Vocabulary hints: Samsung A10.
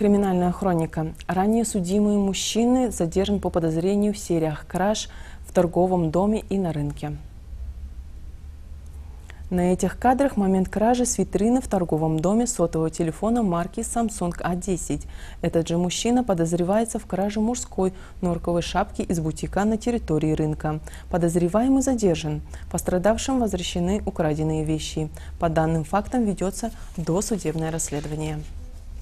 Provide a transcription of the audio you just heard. Криминальная хроника. Ранее судимый мужчина задержан по подозрению в сериях краж в торговом доме и на рынке. На этих кадрах момент кражи с витрины в торговом доме сотового телефона марки Samsung A10. Этот же мужчина подозревается в краже мужской норковой шапки из бутика на территории рынка. Подозреваемый задержан. Пострадавшим возвращены украденные вещи. По данным фактам ведется досудебное расследование.